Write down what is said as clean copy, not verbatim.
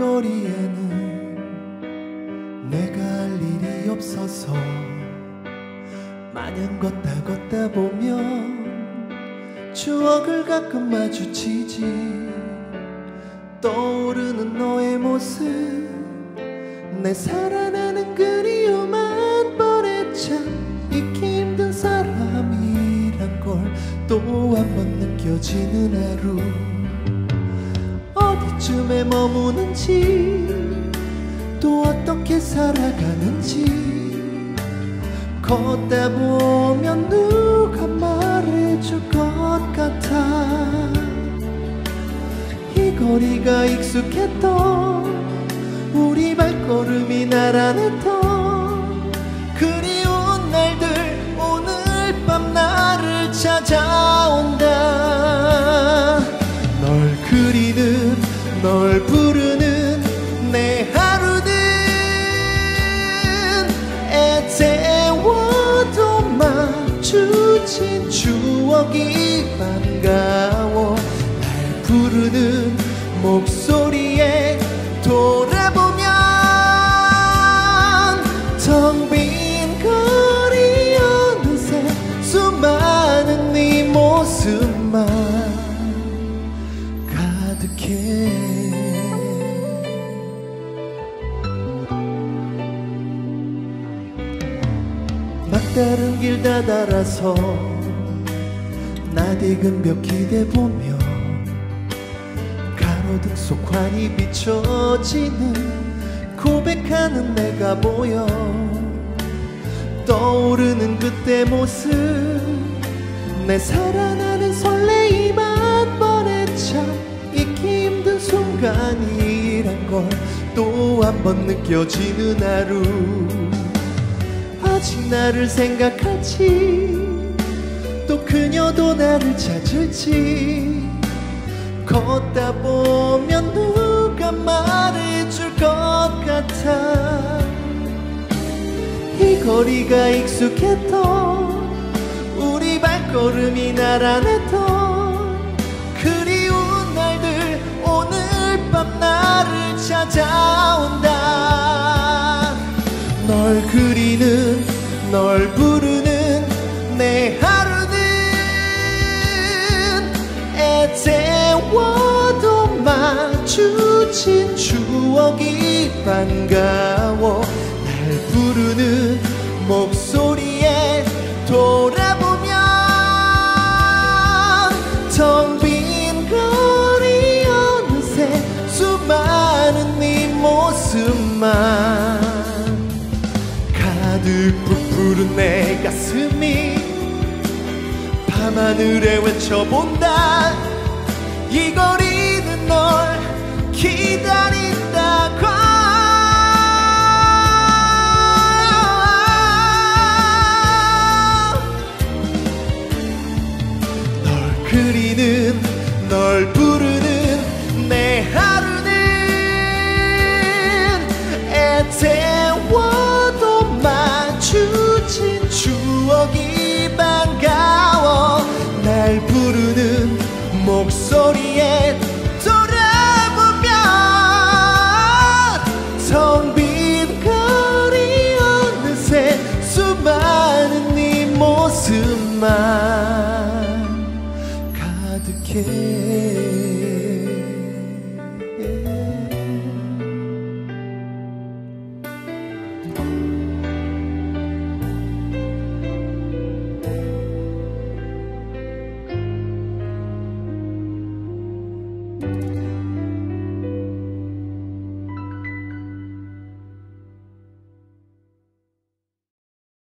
거리에는 내가 할 일이 없어서 마냥 걷다 보면 추억을 가끔 마주치지. 떠오르는 너의 모습 내 살아나는 그리움 한 번에 참 잊기 힘든 사람이란 걸 또 한 번 느껴지는 하루. 어디쯤에 머무는지 또 어떻게 살아가는지 걷다 보면 누가 말해줄 것 같아. 이 거리가 익숙했던 우리 발걸음이 날아냈던 그리운 날들 오늘 밤 나를 찾아온다. 널 그리는 널 부르는 내 하루는 애태워도 마주친 추억이 반가워. 날 부르는 목소리에 돌아보면 텅 빈 거리 어느새 수많은 네 모습만 가득해. 막다른 길 다 달아서 낯익은 벽 기대보며 가로등 속 환히 비춰지는 고백하는 내가 보여. 떠오르는 그때 모습 내 살아나는 설레임 한 번에 참 잊기 힘든 순간이란 걸 또 한 번 느껴지는 하루. 아직 나를 생각하지 또 그녀도 나를 찾을지 걷다 보면 누가 말해줄 것 같아. 이 거리가 익숙했던 우리 발걸음이 날아냈던 그리운 날들 오늘 밤 나를 찾아온다. 널 그리는 널 부르는 내 하루는 애태워도 마주친 추억이 반가워. 날 부르는 목소리에 돌아보면 텅 빈 거리 어느새 수많은 네 모습만 부풀은 내 가슴이 밤하늘에 외쳐본다. 이 거리는 널 기다린다고. 널 그리는 널 부르는 내 하루는 애태워 주친 추억이 반가워. 날 부르는 목소리에 돌아보면 텅 빈 거리 어느새 수많은 네 모습만 가득해.